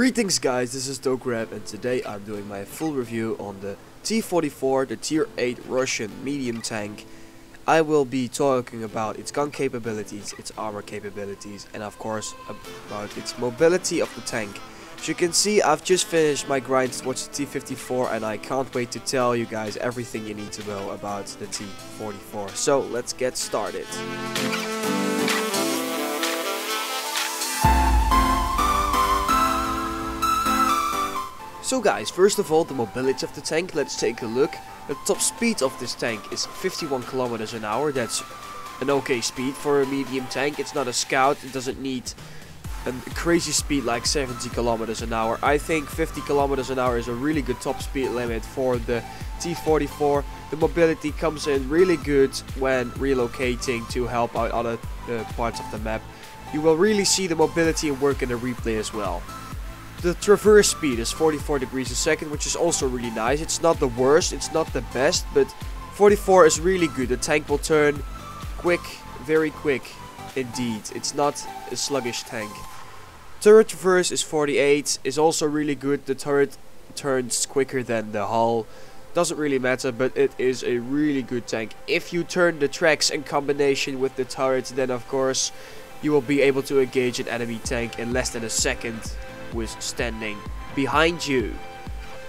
Greetings guys, this is Dogrep and today I'm doing my full review on the T-44, the tier 8 Russian medium tank. I will be talking about its gun capabilities, its armor capabilities and of course about its mobility of the tank. As you can see, I've just finished my grind towards the T-54 and I can't wait to tell you guys everything you need to know about the T-44. So let's get started. So guys, first of all, the mobility of the tank, let's take a look. The top speed of this tank is 51 kilometers an hour. That's an okay speed for a medium tank. It's not a scout, it doesn't need a crazy speed like 70 kilometers an hour. I think 50 kilometers an hour is a really good top speed limit for the T-44. The mobility comes in really good when relocating to help out other parts of the map. You will really see the mobility work in the replay as well. The traverse speed is 44 degrees a second, which is also really nice. It's not the worst, it's not the best, but 44 is really good. The tank will turn quick, very quick indeed. It's not a sluggish tank. Turret traverse is 48, is also really good. The turret turns quicker than the hull. Doesn't really matter, but it is a really good tank. If you turn the tracks in combination with the turret, then of course you will be able to engage an enemy tank in less than a second was standing behind you.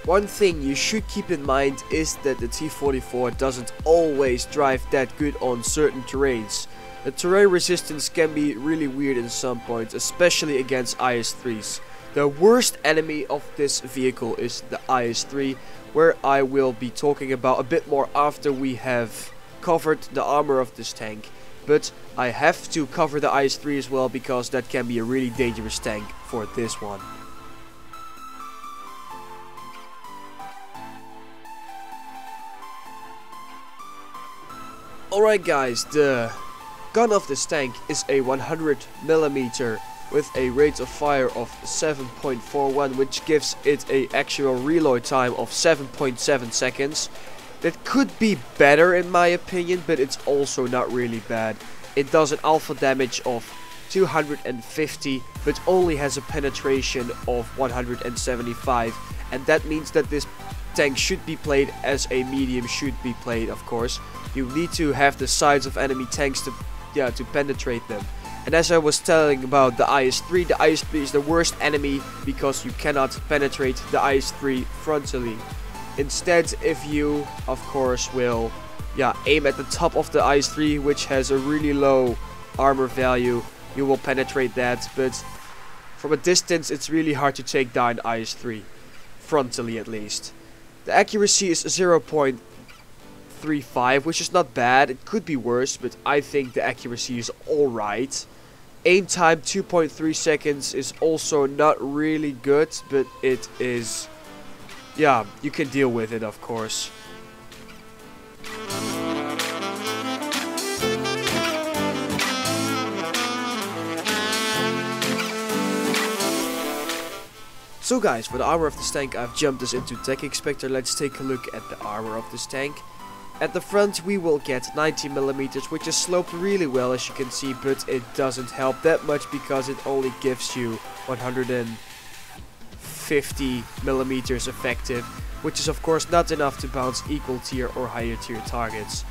One thing you should keep in mind is that the T-44 doesn't always drive that good on certain terrains. The terrain resistance can be really weird in some points, especially against IS-3s. The worst enemy of this vehicle is the IS-3, where I will be talking about a bit more after we have covered the armor of this tank. But I have to cover the IS-3 as well, because that can be a really dangerous tank for this one. Alright guys, the gun of this tank is a 100mm with a rate of fire of 7.41, which gives it an actual reload time of 7.7 seconds. That could be better in my opinion, but it's also not really bad. It does an alpha damage of 250, but only has a penetration of 175. And that means that this tank should be played as a medium, should be played of course. You need to have the sides of enemy tanks to penetrate them. And as I was telling about the IS-3, the IS-3 is the worst enemy because you cannot penetrate the IS-3 frontally. Instead, if you, of course, will aim at the top of the IS-3, which has a really low armor value, you will penetrate that, but from a distance it's really hard to take down IS-3, frontally at least. The accuracy is 0.35, which is not bad. It could be worse, but I think the accuracy is alright. Aim time 2.3 seconds is also not really good, but it is... yeah, you can deal with it, of course. So guys, for the armor of this tank, I've jumped this into Tech Inspector. Let's take a look at the armor of this tank. At the front, we will get 90mm, which is sloped really well, as you can see, but it doesn't help that much because it only gives you 150mm effective, which is of course not enough to bounce equal tier or higher tier targets.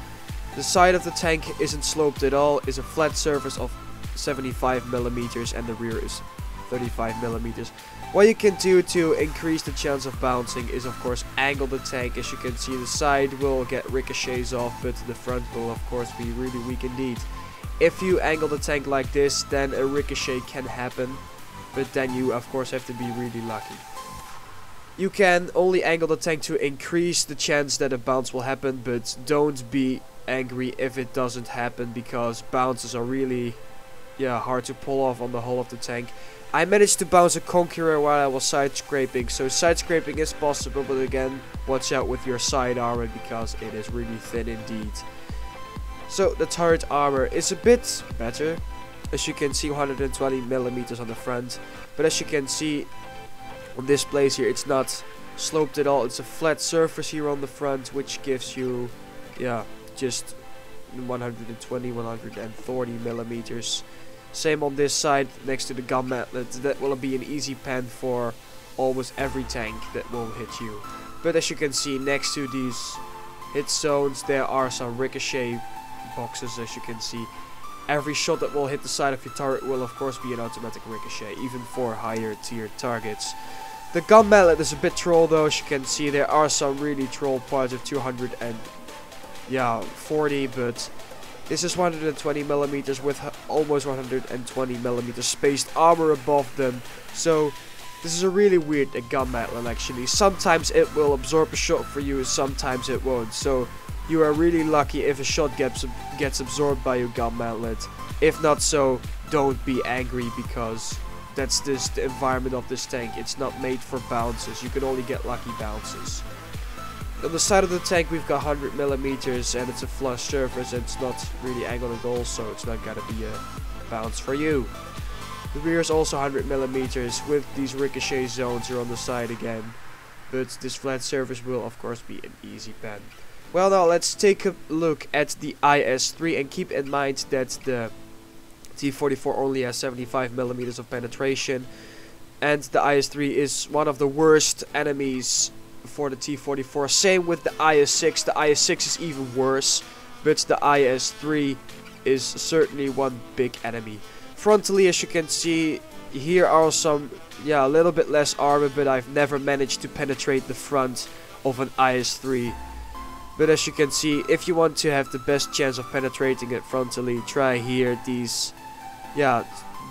The side of the tank isn't sloped at all, is a flat surface of 75mm and the rear is 35mm. What you can do to increase the chance of bouncing is of course angle the tank. As you can see, the side will get ricochets off, but the front will of course be really weak indeed. If you angle the tank like this, then a ricochet can happen, but then you of course have to be really lucky. You can only angle the tank to increase the chance that a bounce will happen, but don't be angry if it doesn't happen, because bounces are really hard to pull off on the hull of the tank. I managed to bounce a Conqueror while I was side scraping, so side scraping is possible, but again, watch out with your side armor because it is really thin indeed. So the turret armor is a bit better. As you can see, 120mm on the front, but as you can see on this place here, it's not sloped at all. It's a flat surface here on the front, which gives you just 120-140mm. Same on this side next to the gun mantlet. That will be an easy pen for almost every tank that will hit you. But as you can see, next to these hit zones there are some ricochet boxes. As you can see, every shot that will hit the side of your turret will of course be an automatic ricochet, even for higher tier targets. The gun mallet is a bit troll though. As you can see, there are some really troll parts of 240, but this is 120mm with almost 120mm spaced armor above them. So this is a really weird gun mallet actually. Sometimes it will absorb a shot for you, sometimes it won't. So you are really lucky if a shot gets absorbed by your gun mallet. If not so, don't be angry, because that's just the environment of this tank. It's not made for bounces. You can only get lucky bounces. On the side of the tank we've got 100mm and it's a flush surface and it's not really angled at all, so it's not gonna be a bounce for you. The rear is also 100mm with these ricochet zones here on the side again. But this flat surface will of course be an easy pen. Well, now let's take a look at the IS-3, and keep in mind that the T-44 only has 75mm of penetration, and the IS-3 is one of the worst enemies for the T-44. Same with the IS-6. The IS-6 is even worse, but the IS-3 is certainly one big enemy. Frontally, as you can see, here are some, a little bit less armor, but I've never managed to penetrate the front of an IS-3. But as you can see, if you want to have the best chance of penetrating it frontally, try here these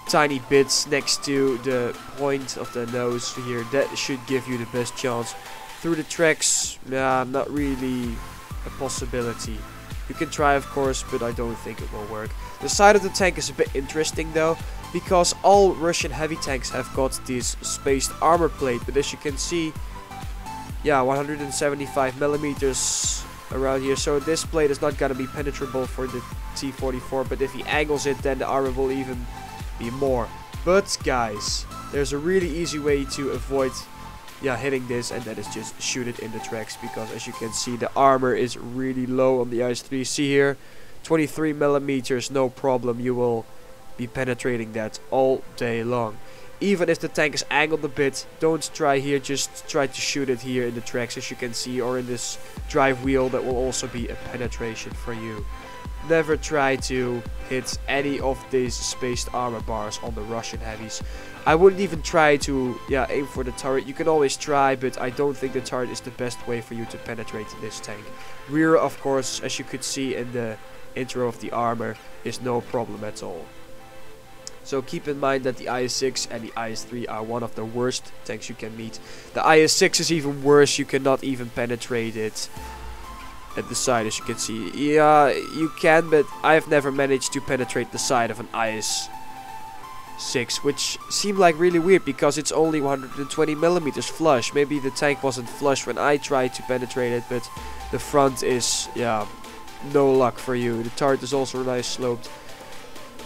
tiny bits next to the point of the nose here. That should give you the best chance. Through the tracks, not really a possibility. You can try of course, but I don't think it will work. The side of the tank is a bit interesting though, because all Russian heavy tanks have got this spaced armor plate. But as you can see, 175mm around here, so this plate is not going to be penetrable for the T-44, but if he angles it, then the armor will even be more. But guys, there's a really easy way to avoid hitting this, and that is just shoot it in the tracks, because as you can see, the armor is really low on the IS-3. See here, 23mm, no problem, you will be penetrating that all day long. Even if the tank is angled a bit, don't try here, just try to shoot it here in the tracks as you can see, or in this drive wheel, that will also be a penetration for you. Never try to hit any of these spaced armor bars on the Russian heavies. I wouldn't even try to aim for the turret. You can always try, but I don't think the turret is the best way for you to penetrate this tank. Rear, of course, as you could see in the intro of the armor, is no problem at all. So keep in mind that the IS-6 and the IS-3 are one of the worst tanks you can meet. The IS-6 is even worse, you cannot even penetrate it at the side as you can see. Yeah, you can, but I've never managed to penetrate the side of an IS-6, which seemed like really weird because it's only 120mm flush. Maybe the tank wasn't flush when I tried to penetrate it, but the front is, no luck for you. The turret is also a nice sloped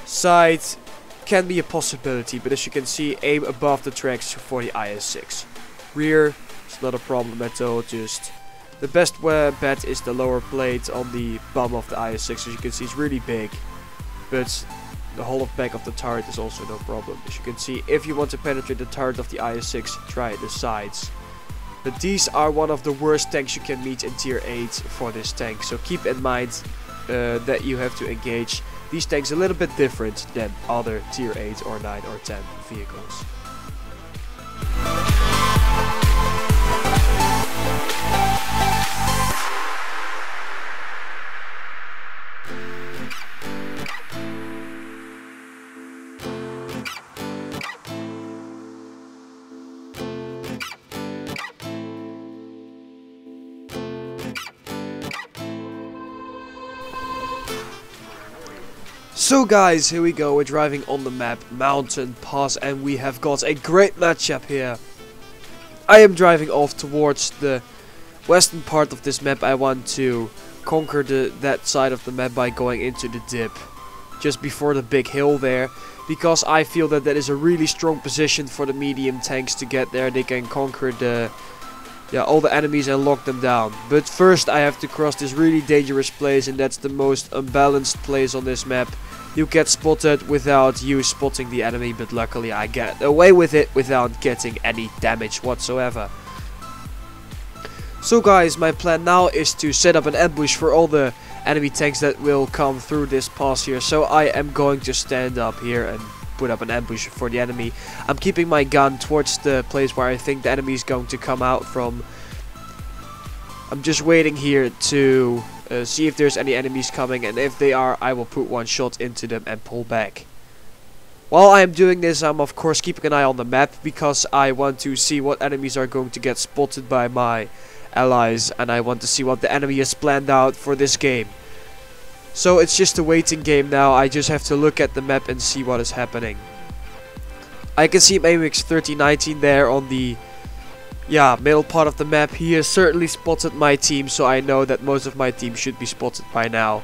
side. Can be a possibility, but as you can see, aim above the tracks for the IS-6. Rear, it's not a problem at all, just the best bet is the lower plate on the bum of the IS-6. As you can see, it's really big, but the whole of back of the turret is also no problem. As you can see, if you want to penetrate the turret of the IS-6, try the sides. But these are one of the worst tanks you can meet in tier 8 for this tank, so keep in mind that you have to engage these tanks a little bit different than other tier 8 or 9 or 10 vehicles. So guys, here we go, we're driving on the map Mountain Pass, and we have got a great matchup here. I am driving off towards the western part of this map. I want to conquer that side of the map by going into the dip, just before the big hill there, because I feel that that is a really strong position for the medium tanks to get there. They can conquer the all the enemies and lock them down. But first I have to cross this really dangerous place, and that's the most unbalanced place on this map. you get spotted without you spotting the enemy, but luckily I get away with it without getting any damage whatsoever. So guys, my plan now is to set up an ambush for all the enemy tanks that will come through this pass here. So I am going to stand up here and put up an ambush for the enemy. I'm keeping my gun towards the place where I think the enemy is going to come out from. I'm just waiting here to see if there's any enemies coming, and if they are, I will put one shot into them and pull back. While I'm doing this, I'm of course keeping an eye on the map, because I want to see what enemies are going to get spotted by my allies, and I want to see what the enemy has planned out for this game. So it's just a waiting game now. I just have to look at the map and see what is happening. I can see AMX 3019 there on the middle part of the map. He has certainly spotted my team, so I know that most of my team should be spotted by now.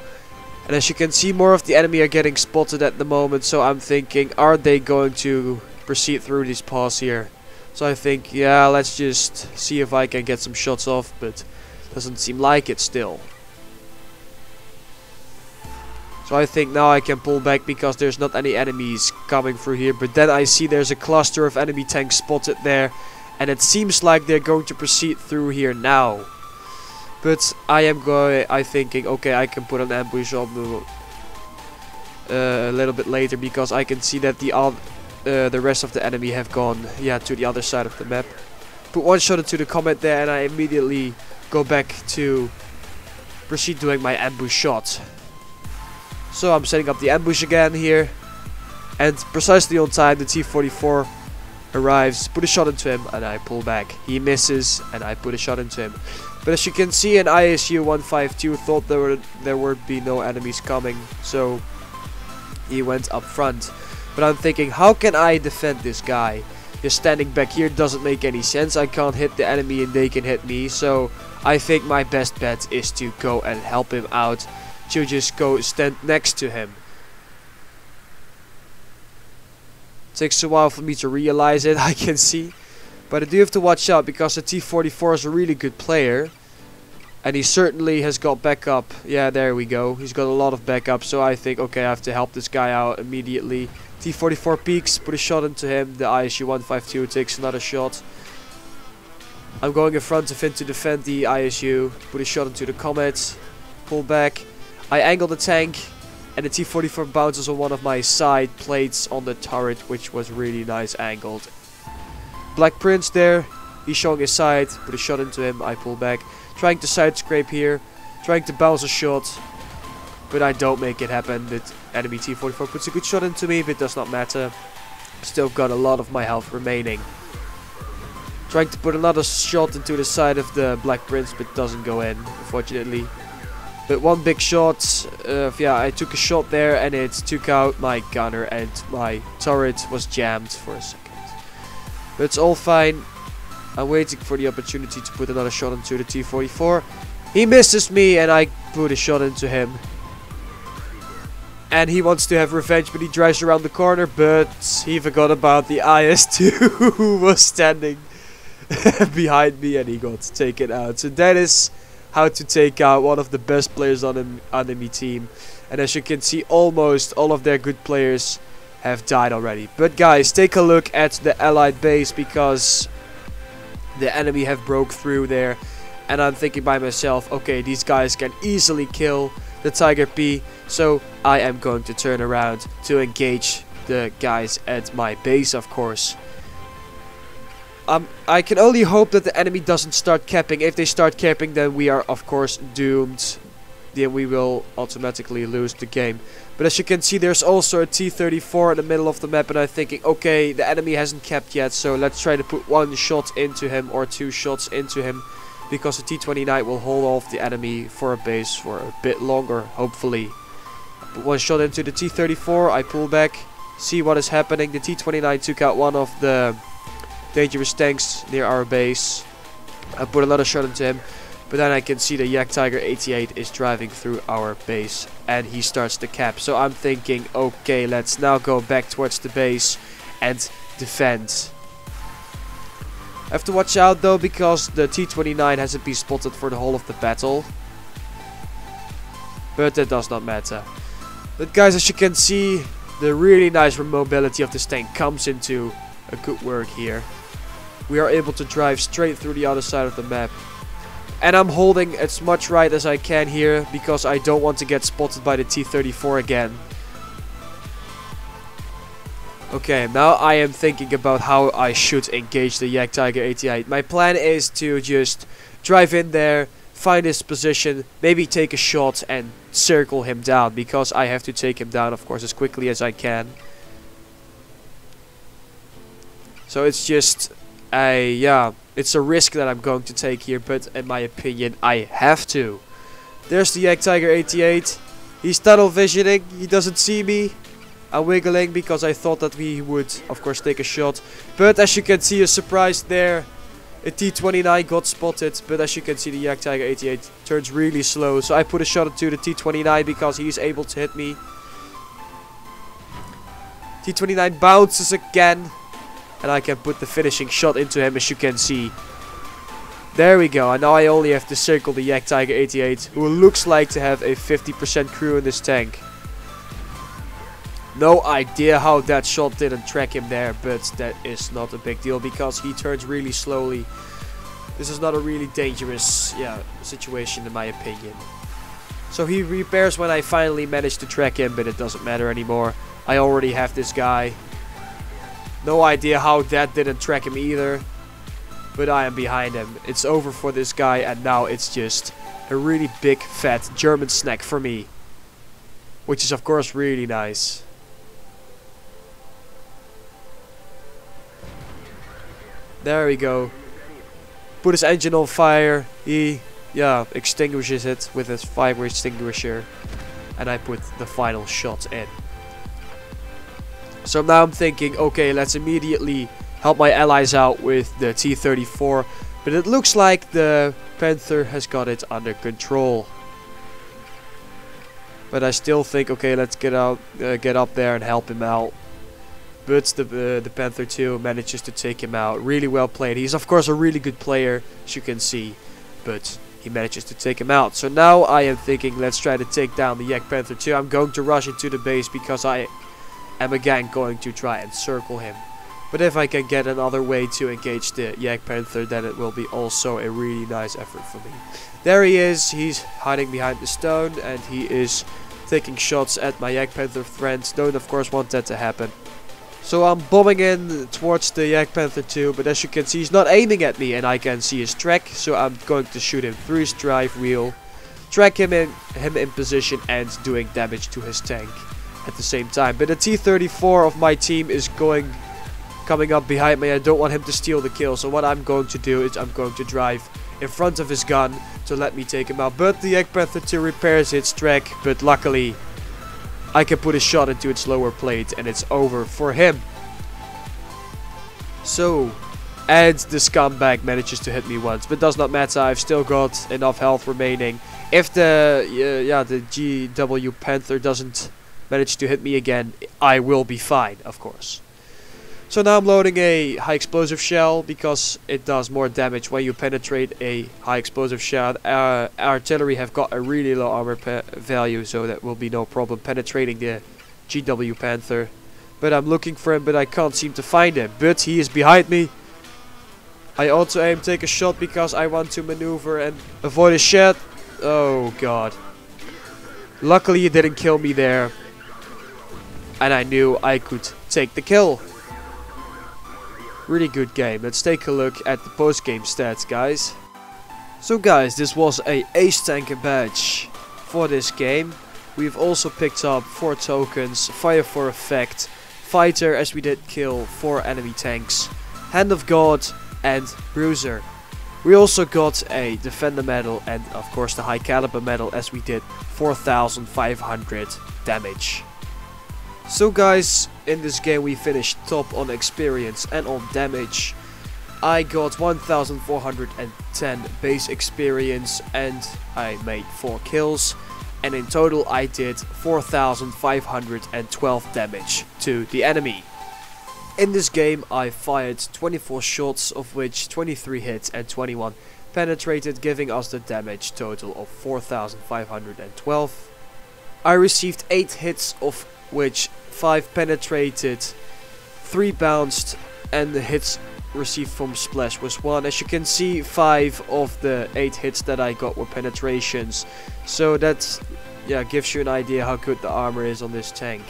And as you can see, more of the enemy are getting spotted at the moment, so I'm thinking, are they going to proceed through this pass here? So I think, yeah, let's just see if I can get some shots off, but doesn't seem like it still. So I think now I can pull back because there's not any enemies coming through here. But then I see there's a cluster of enemy tanks spotted there, and it seems like they're going to proceed through here now. But I'm thinking, okay, I can put an ambush on them a little bit later, because I can see that the rest of the enemy have gone to the other side of the map. Put one shot into the comet there, and I immediately go back to proceed doing my ambush shot. So I'm setting up the ambush again here, and precisely on time the T-44 arrives. Put a shot into him and I pull back. He misses and I put a shot into him. But as you can see, an ISU 152 thought there would be no enemies coming, so he went up front. But I'm thinking, how can I defend this guy? Just standing back here doesn't make any sense. I can't hit the enemy and they can hit me. So I think my best bet is to go and help him out. To just go stand next to him. Takes a while for me to realize it, I can see. But I do have to watch out, because the T-44 is a really good player. And he certainly has got backup. Yeah, there we go. He's got a lot of backup. So I think, okay, I have to help this guy out immediately. T-44 peaks, put a shot into him. The ISU 152 takes another shot. I'm going in front of him to defend the ISU. Put a shot into the comet. Pull back. I angle the tank, and the T-44 bounces on one of my side plates on the turret, which was really nice angled. Black Prince there. He's showing his side. Put a shot into him. I pull back. Trying to side scrape here. Trying to bounce a shot. But I don't make it happen. The enemy T-44 puts a good shot into me, but it does not matter. Still got a lot of my health remaining. Trying to put another shot into the side of the Black Prince, but doesn't go in, unfortunately. But one big shot, I took a shot there and it took out my gunner, and my turret was jammed for a second. But it's all fine. I'm waiting for the opportunity to put another shot into the T-44. He misses me and I put a shot into him. And he wants to have revenge, but he drives around the corner, but he forgot about the IS-2 who was standing behind me, and he got taken out. So that is how to take out one of the best players on an enemy team. And as you can see, almost all of their good players have died already. But guys, take a look at the allied base, because the enemy have broke through there. And I'm thinking by myself, okay, these guys can easily kill the Tiger P. So I am going to turn around to engage the guys at my base, of course. I can only hope that the enemy doesn't start capping. If they start capping, then we are, of course, doomed. Then we will automatically lose the game. But as you can see, there's also a T-34 in the middle of the map. And I'm thinking, okay, the enemy hasn't capped yet. So let's try to put one shot into him, or two shots into him. Because the T-29 will hold off the enemy for a base for a bit longer, hopefully. Put one shot into the T-34. I pull back. See what is happening. The T-29 took out one of the dangerous tanks near our base. I put another shot into him, but then I can see the Jagdtiger 88 is driving through our base, and he starts the cap. So I'm thinking, okay, let's now go back towards the base and defend. I have to watch out though, because the T-29 hasn't been spotted for the whole of the battle, but that does not matter. But guys, as you can see, the really nice mobility of this tank comes into a good work here. We are able to drive straight through the other side of the map. And I'm holding as much right as I can here, because I don't want to get spotted by the T-34 again. Okay, now I am thinking about how I should engage the Jagdtiger 88. My plan is to just drive in there, find his position, maybe take a shot and circle him down, because I have to take him down, of course, as quickly as I can. So it's just a, yeah, it's a risk that I'm going to take here, but in my opinion, I have to. There's the Jagdtiger 88. He's tunnel visioning, he doesn't see me. I'm wiggling because I thought that we would, of course, take a shot. But as you can see, a surprise there. A T-29 got spotted. But as you can see, the Jagdtiger 88 turns really slow. So I put a shot into the T-29 because he's able to hit me. T-29 bounces again. And I can put the finishing shot into him, as you can see. There we go. And now I only have to circle the Jagdtiger 88, who looks like to have a 50% crew in this tank. No idea how that shot didn't track him there, but that is not a big deal because he turns really slowly. This is not a really dangerous situation in my opinion. So he repairs when I finally manage to track him, but it doesn't matter anymore. I already have this guy. No idea how that didn't track him either, but I am behind him. It's over for this guy, and now it's just a really big fat German snack for me, which is of course really nice. There we go. Put his engine on fire. He, extinguishes it with his fire extinguisher. And I put the final shot in. So now I'm thinking, okay, let's immediately help my allies out with the T-34. But it looks like the Panther has got it under control. But I still think, okay, let's get up there and help him out. But the Panther 2 manages to take him out. Really well played. He's of course a really good player, as you can see. But he manages to take him out. So now I am thinking, let's try to take down the Jagdpanther 2. I'm going to rush into the base because I am again going to try and circle him. But if I can get another way to engage the Jagdpanther, then it will be also a really nice effort for me. There he is. He's hiding behind the stone. And he is taking shots at my Jagdpanther friends. Don't of course want that to happen. So I'm bombing in towards the Jagdpanther 2, but as you can see, he's not aiming at me, and I can see his track, so I'm going to shoot him through his drive wheel, track him in position, and doing damage to his tank at the same time. But the T-34 of my team is coming up behind me. I don't want him to steal the kill, so what I'm going to do is I'm going to drive in front of his gun to let me take him out. But the Jagdpanther 2 repairs its track, but luckily I can put a shot into its lower plate, and it's over for him. So, and the scumbag manages to hit me once, but does not matter. I've still got enough health remaining. If the GW Panther doesn't manage to hit me again, I will be fine, of course. So now I'm loading a high explosive shell because it does more damage when you penetrate a high explosive shell. Artillery have got a really low armor value, so that will be no problem penetrating the GW Panther. But I'm looking for him, but I can't seem to find him. But he is behind me. I auto aim, take a shot because I want to maneuver and avoid a shot. Oh god. Luckily it didn't kill me there. And I knew I could take the kill. Really good game. Let's take a look at the post-game stats, guys. So guys, this was a ace tanker badge for this game. We've also picked up 4 tokens, fire for effect, fighter, as we did kill 4 enemy tanks, hand of god and bruiser. We also got a defender medal and of course the high caliber medal, as we did 4,500 damage. So guys, in this game we finished top on experience and on damage. I got 1,410 base experience and I made 4 kills. And in total I did 4,512 damage to the enemy. In this game I fired 24 shots, of which 23 hits and 21 penetrated, giving us the damage total of 4,512. I received 8 hits, of which 5 penetrated, 3 bounced, and the hits received from splash was 1. As you can see, 5 of the 8 hits that I got were penetrations. So that, yeah, gives you an idea how good the armor is on this tank.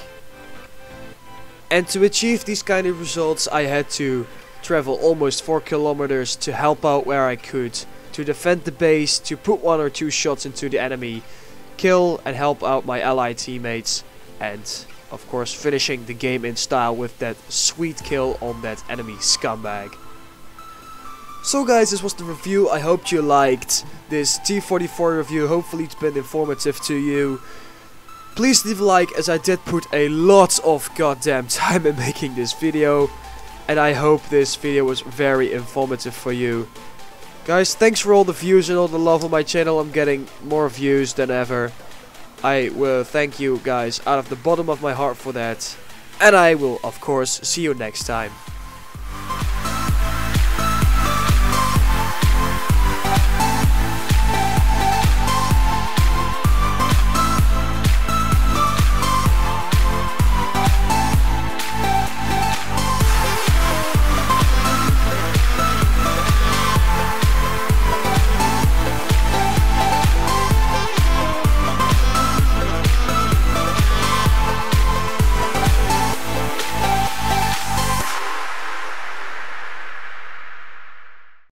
And to achieve these kind of results, I had to travel almost 4 kilometers to help out where I could, to defend the base, to put 1 or 2 shots into the enemy, kill and help out my allied teammates, and of course finishing the game in style with that sweet kill on that enemy scumbag. So guys, this was the review. I hope you liked this T-44 review. Hopefully it's been informative to you. Please leave a like, as I did put a lot of goddamn time in making this video. And I hope this video was very informative for you. Guys, thanks for all the views and all the love on my channel. I'm getting more views than ever. I will thank you guys out of the bottom of my heart for that. And I will, of course, see you next time.